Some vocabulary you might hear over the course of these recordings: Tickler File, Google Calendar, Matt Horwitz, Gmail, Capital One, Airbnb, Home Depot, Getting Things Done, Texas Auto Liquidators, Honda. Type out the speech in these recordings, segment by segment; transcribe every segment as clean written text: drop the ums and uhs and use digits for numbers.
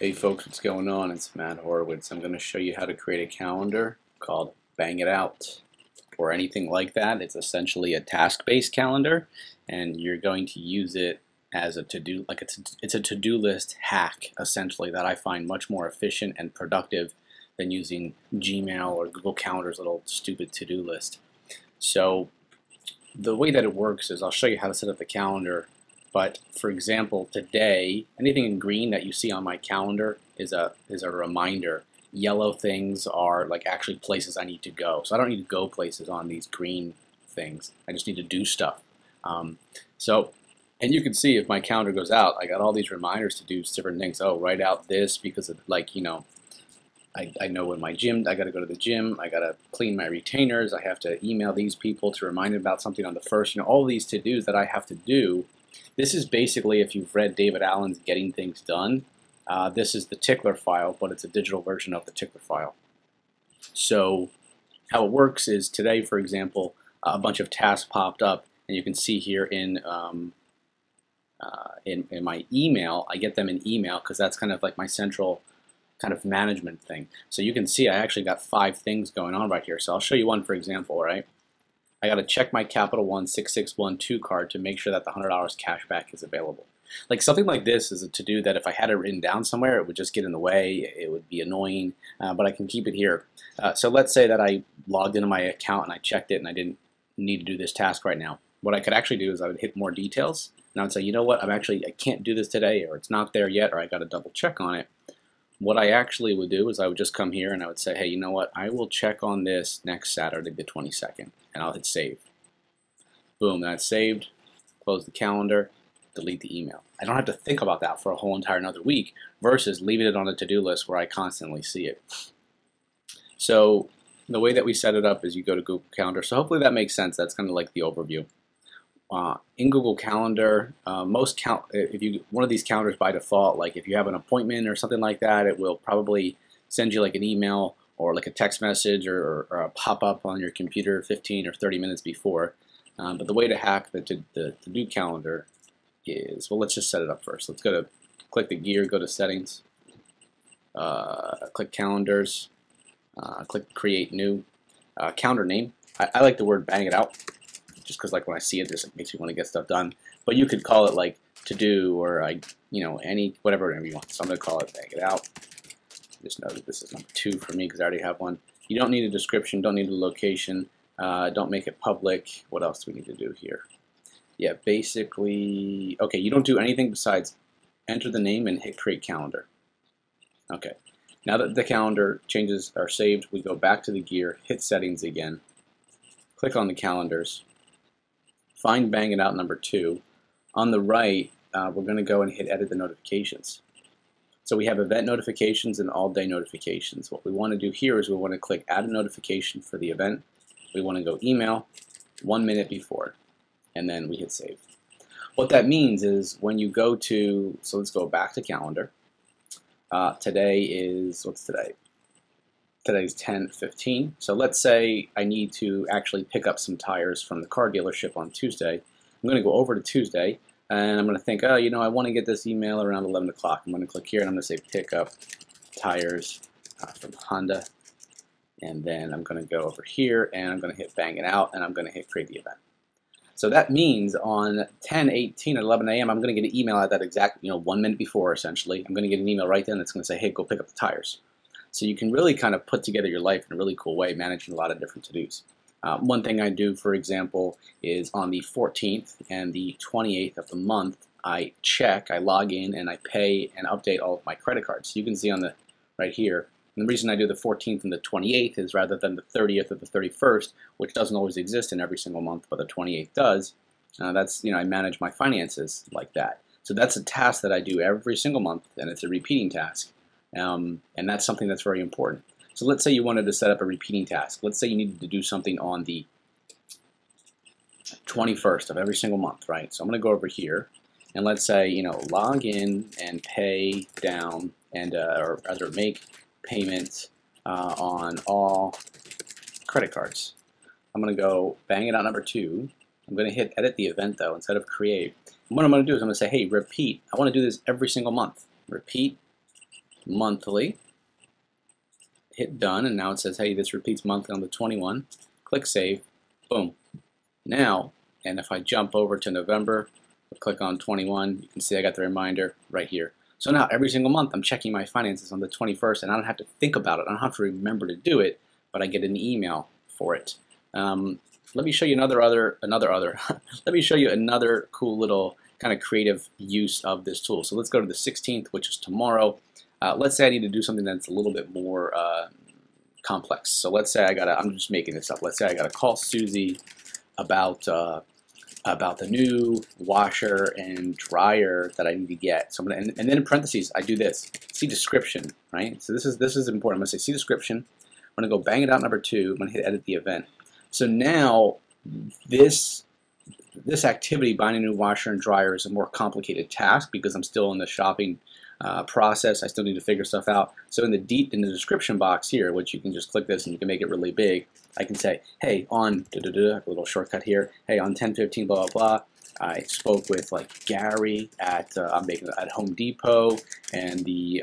Hey folks, what's going on? It's Matt Horwitz. I'm going to show you how to create a calendar called Bang It Out or anything like that. It's essentially a task-based calendar, and you're going to use it as a to-do, like it's a to-do list hack essentially that I find much more efficient and productive than using Gmail or Google Calendar's little stupid to-do list. So the way that it works is I'll show you how to set up the calendar. But for example, today, anything in green that you see on my calendar is a reminder. Yellow things are like actually places I need to go. So I don't need to go places on these green things. I just need to do stuff. And you can see if my calendar goes out, I got all these reminders to do different things. Oh, write out this because of, like, you know, I know when my gym, I got to go to the gym, I got to clean my retainers, I have to email these people to remind them about something on the first, you know, all these to-dos that I have to do. This is basically, if you've read David Allen's Getting Things Done, this is the Tickler File, but it's a digital version of the Tickler File. So how it works is today, for example, a bunch of tasks popped up, and you can see here in my email, I get them in email because that's kind of like my central kind of management thing. So you can see I actually got 5 things going on right here. So I'll show you one, for example, right? I got to check my Capital One 6612 card to make sure that the $100 cash back is available. Like, something like this is a to-do that if I had it written down somewhere, it would just get in the way. It would be annoying, but I can keep it here. So let's say that I logged into my account and I checked it and I didn't need to do this task right now. What I could actually do is I would hit more details and I would say, you know what, I can't do this today, or it's not there yet, or I got to double check on it. What I actually would do is I would just come here and I would say, hey, you know what, I will check on this next Saturday the 22nd, and I'll hit save. Boom, that's saved. Close the calendar, delete the email. I don't have to think about that for a whole entire another week versus leaving it on a to-do list where I constantly see it. So the way that we set it up is you go to Google Calendar. So hopefully that makes sense. That's kind of like the overview. In Google Calendar, one of these calendars by default, like if you have an appointment or something like that, it will probably send you like an email or like a text message or a pop-up on your computer 15 or 30 minutes before. But the way to hack the to-do calendar is, well, let's just set it up first. Let's click the gear, go to settings, click calendars, click create new, calendar name. I like the word bang it out, just because, like, when I see it, this makes me want to get stuff done. But you could call it like to do, or whatever you want. So I'm gonna call it Bang It Out. Just know that this is number 2 for me because I already have one. You don't need a description, don't need a location, don't make it public. What else do we need to do here? Yeah, basically, okay, you don't do anything besides enter the name and hit create calendar. Okay, now that the calendar changes are saved, we go back to the gear, hit settings again, click on the calendars, find Bang It Out number 2. On the right, we're going to go and hit edit the notifications. So we have event notifications and all day notifications. What we want to do here is we want to click add a notification for the event. We want to go email 1 minute before, and then we hit save. What that means is when you go to, so let's go back to calendar. Today is, what's today? Today's 10/15, so let's say I need to actually pick up some tires from the car dealership on Tuesday. I'm going to go over to Tuesday, and I'm going to think, oh, you know, I want to get this email around 11 o'clock. I'm going to click here, and I'm going to say pick up tires from Honda, and then I'm going to go over here, and I'm going to hit Bang It Out, and I'm going to hit create the event. So that means on 10:18 at 11 a.m., I'm going to get an email at that exact, 1 minute before, essentially. I'm going to get an email right then that's going to say, hey, go pick up the tires. So you can really kind of put together your life in a really cool way, managing a lot of different to-dos. One thing I do, for example, is on the 14th and the 28th of the month, I log in, and I pay and update all of my credit cards. So you can see on the right here, and the reason I do the 14th and the 28th is rather than the 30th or the 31st, which doesn't always exist in every single month, but the 28th does, that's, I manage my finances like that. So that's a task that I do every single month, and it's a repeating task. And that's something that's very important. So let's say you wanted to set up a repeating task. Let's say you needed to do something on the 21st of every single month, right? So I'm going to go over here, and let's say, log in and pay down, and or rather make payments on all credit cards. I'm going to go Bang It Out number 2. I'm going to hit edit the event, though, instead of create. And what I'm going to do is I'm going to say, hey, repeat. I want to do this every single month. Repeat monthly, hit done, and now it says, hey, this repeats monthly on the 21. Click save, boom. Now, and if I jump over to November, click on 21, you can see I got the reminder right here. So now every single month I'm checking my finances on the 21st, and I don't have to think about it. I don't have to remember to do it, but I get an email for it. Let me show you another cool little kind of creative use of this tool. So let's go to the 16th, which is tomorrow. Let's say I need to do something that's a little bit more complex. So let's say I'm just making this up. Let's say I got to call Susie about the new washer and dryer that I need to get. So I'm gonna, and then in parentheses, I do this. See description, right? So this is important. I'm gonna say see description. I'm gonna go bang it out number 2. I'm gonna hit edit the event. So now this activity, buying a new washer and dryer, is a more complicated task because I'm still in the shopping process. I still need to figure stuff out. So in the description box here, which you can just click this and you can make it really big, I can say, hey, on a little shortcut here, hey, on 10/15, blah blah blah, I spoke with like Gary at Home Depot, and the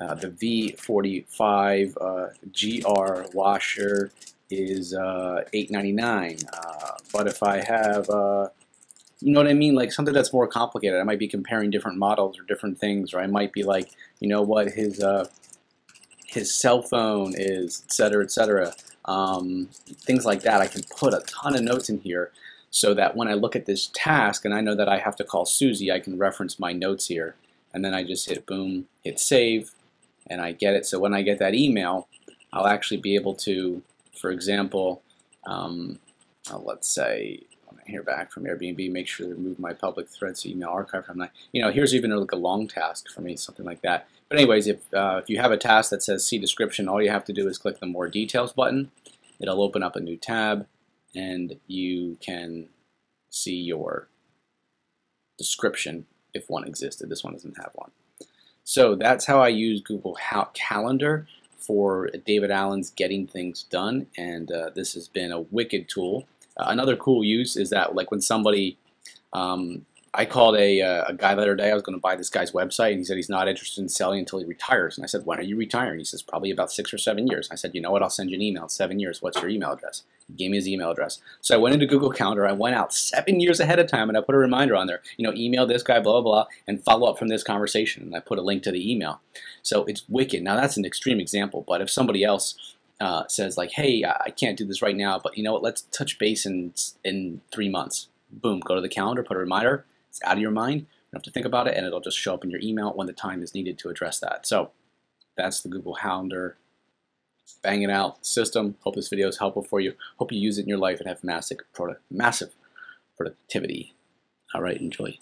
V45 GR washer is $8.99. But if I have you know what I mean? Like something that's more complicated. I might be comparing different models or different things, or I might be like, you know what, his cell phone is, et cetera, et cetera. Things like that. I can put a ton of notes in here so that when I look at this task and I know that I have to call Susie, I can reference my notes here. And then I just hit boom, hit save, and I get it. So when I get that email, I'll actually be able to, for example, let's say, hear back from Airbnb, make sure to remove my public threads email archive from that. You know, here's even like a long task for me, something like that. But anyways, if you have a task that says see description, all you have to do is click the more details button. It'll open up a new tab and you can see your description if one existed. This one doesn't have one. So that's how I use Google Calendar for David Allen's Getting Things Done. And this has been a wicked tool. Another cool use is that, like, when somebody, I called a guy the other day. I was going to buy this guy's website, and he said he's not interested in selling until he retires. And I said, when are you retiring? He says, probably about 6 or 7 years. I said, you know what? I'll send you an email. 7 years. What's your email address? He gave me his email address. So I went into Google Calendar. I went out 7 years ahead of time, and I put a reminder on there. You know, email this guy, blah, blah, blah, and follow up from this conversation. And I put a link to the email. So it's wicked. Now, that's an extreme example, but if somebody else says like, hey, I can't do this right now, but you know what, let's touch base in 3 months. Boom, go to the calendar, put a reminder, it's out of your mind, you don't have to think about it, and it'll just show up in your email when the time is needed to address that. So that's the Google Calendar, bang it out system. Hope this video is helpful for you. Hope you use it in your life and have massive productivity. All right, enjoy.